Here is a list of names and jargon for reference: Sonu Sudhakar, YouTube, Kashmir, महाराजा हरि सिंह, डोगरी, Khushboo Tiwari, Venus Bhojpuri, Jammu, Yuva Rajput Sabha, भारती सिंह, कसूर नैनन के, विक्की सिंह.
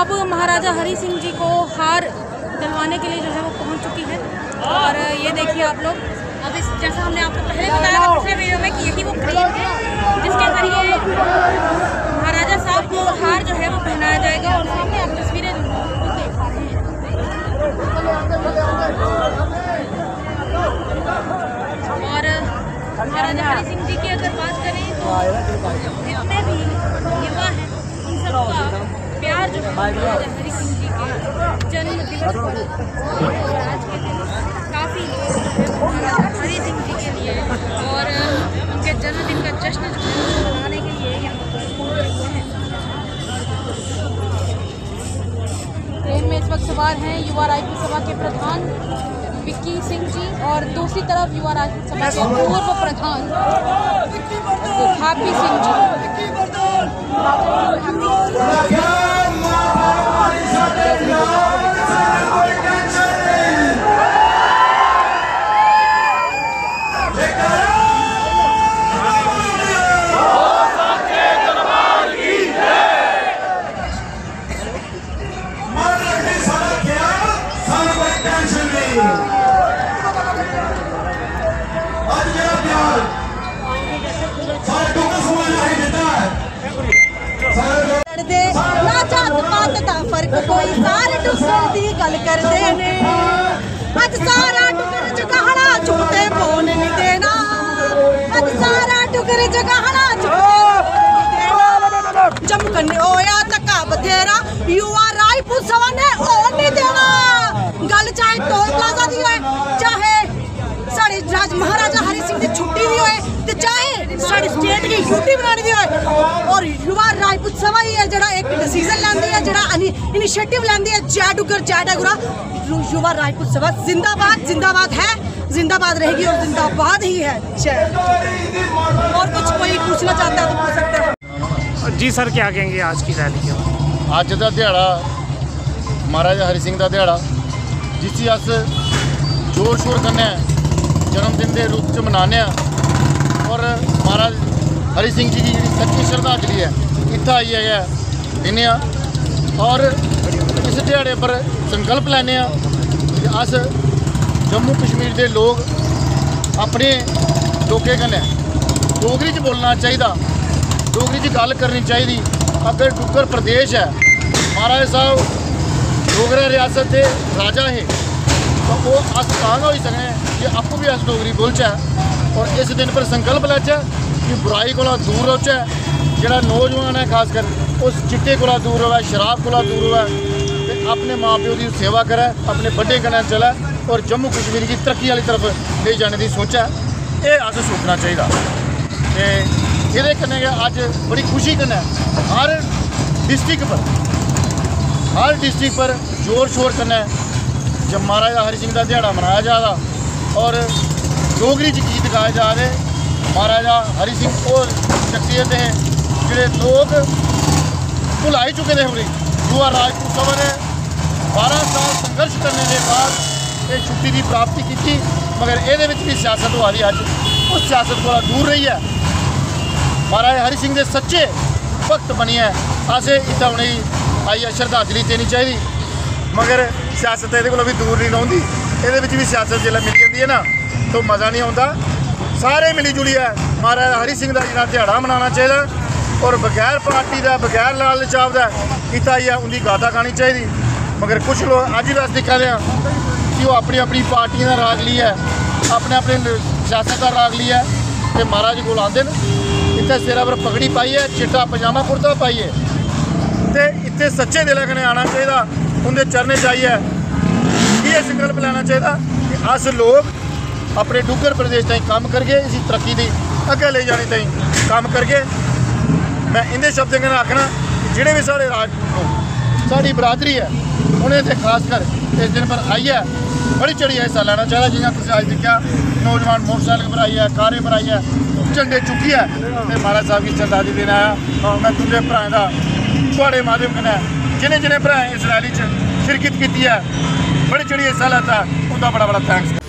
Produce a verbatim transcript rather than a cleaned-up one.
अब महाराजा हरि सिंह जी को हार दिलवाने के लिए जो है वो पहुंच चुकी है। और ये देखिए आप लोग, अब इस जैसा हमने आपको पहले बताया था पिछले वीडियो में कि यही वो क्रीम है जिसके जरिए महाराजा साहब को हार जो है वो पहनाया जाएगा। और सामने आप तस्वीरें जो हैं, और महाराजा हरि सिंह जी की अगर बात करें तो जितने भी युवा हैं उन सबका प्यार जो है महाराजा हरि सिंह जी के जन्मदिवस पर और आज के दिन काफ़ी महाराजा हरि सिंह जी के लिए और उनके जन्मदिन का जश्न जो है मनाने के लिए यहाँ पर पहुँचे हैं। ट्रेन में इस वक्त सवार हैं युवा राजपूत सभा के प्रधान विक्की सिंह जी और दूसरी तरफ युवा राजपूत सभा के पूर्व प्रधान भारती सिंह जी। कोई सारे टुकड़ों दी गल कर देने अज सारा टुकर जगहड़ा छोटे फोन नहीं देना अज सारा टुकर जगहड़ा छोटे चमकने होया तका बधेरा युवा राजपूत सभा ने और नहीं देना गल चाहे टोल प्लाजा दी होए चाहे साढ़े राज महाराजा हरि सिंह की छुट्टी दी होए ते चाहे साढ़े स्टेट की यूटी बनाने दी होए। और युवा राजपूत सभा ही है जरा एक डिसीजन लैंदी है, जरा इनिशिएटिव लैंदी है। जय डुगर जय डगुरा। युवा राजपूत सभा जिंदाबाद जिंदाबाद है, जिंदाबाद रहेगी और जिंदाबाद ही है। और कुछ कोई पूछना चाहता है तो पूछ सकते हैं। जी सर, क्या कहेंगे आज की रैली के? अज का दिहाड़ा महाराजा हरि सिंह का दिहाड़ा जिसी अस जोर शोर कन्नै जन्मदिन के रूप च मनाने और महाराज हरि सिंह जी की जी सच्ची श्रद्धांजलि है इतना आई है दिने और इस दिहाड़े पर संकल्प लैने अस जम्मू कश्मीर के लोग अपने लोगों कन्नै डोगरी च बोलना चाहिए, डोगरी च गल करनी चाहिए। अगर डुग्गर प्रदेश है महाराज साहब डोगरा रियासत के राजा है तो वो अस तां गै होई सकने कि आपूं भी अस डोगरी बोलचै और इस दिन पर संकल्प लैचै कि बुराई कोला दूर रौचै। जिहड़ा नौजवान है खासकर उस चिट्टे कोला दूर रवै, शराब कोला दूर रवै ते अपने माँ प्यो की सेवा करै, अपने बड्डे कन्नै चलै और जम्मू कश्मीर की तरक्की वाली तरफ ले जाने की सोचै। यह अस सोचना चाहिए ते इहदे कन्नै गै अज्ज बड़ी खुशी कन्नै हर डिस्ट्रिक्ट पर हर डिस्ट्रिक्ट पर जोर शोर कन्नै जब महाराजा हरि सिंह का ध्याड़ा मनाया जा रहा और डोगरी च गीत गाए जा रहे। महाराजा हरि सिंह और शख्सियत हैं जिहड़े लोग भुलाई चुके हैं। उन्हें युवा राजपूत सभा ने बारह साल संघर्ष करने के बाद ये छुट्टी की प्राप्ति की, मगर ये भी सियासत वाली अज उस सियासत को दूर रही है। महाराजा हरि सिंह के सच्चे भगत बनिए असें इतना उन्हें आइए श्रद्धांजलि देनी चाहिए, मगर सियासत ये को भी दूर नहीं लाँगी। ये भी सियासत जिला मिली जाती है ना तो मज़ा नहीं आता। सारे मिली जुलिए महाराजा हरि सिंह का जिला दिहाड़ा मनाना चाहिए और बगैर पार्टी का बगैर लाल लचाव का इतना ही है उनकी गाथा खानी चाहिए। मगर कुछ लोग अभी भी अस दिखा रहे हैं कि वो अपनी अपनी पार्टियां का राग ली है, अपने अपने सियासत का राग ली है। तो महाराज को आते हैं इतने सिर पर पगड़ी पाई है, चिट्टा पजामा कुर्ता पाई है, तो इतने सच्चे दिल कने आना चाहिए, उनके चरने चाहिए। ये संकल्प लेना चाहिए कि अस लोग अपने डुग्गर प्रदेश ताईं काम करके इसी तरक्की दी अगे ले जाने ताईं काम करके। मैं इंदे शब्द कन्नै आखना जिहड़े भी साढ़े राजपूत लोग साड़ी बरादरी है उन्हें तो खासकर इस दिन पर आइए बड़ी चढ़िया हिस्सा लेना चाहिए। जियां तुसीं अज दिक्खिया नौजवान मोटरसाइकिल पर आई है, कारें पर आई है, झंडे चुकी है तो महाराज साहब की श्रद्धांजलि देना आया। मैं तुंदे भराएं दा तुहाडे माध्यम कन्नै जिन्हें जिन्हें भराएं इस रैली च शिरकत की है, बड़ी चढ़िया हिस्सा लैता, उनका बड़ा बड़ा थैंक्स।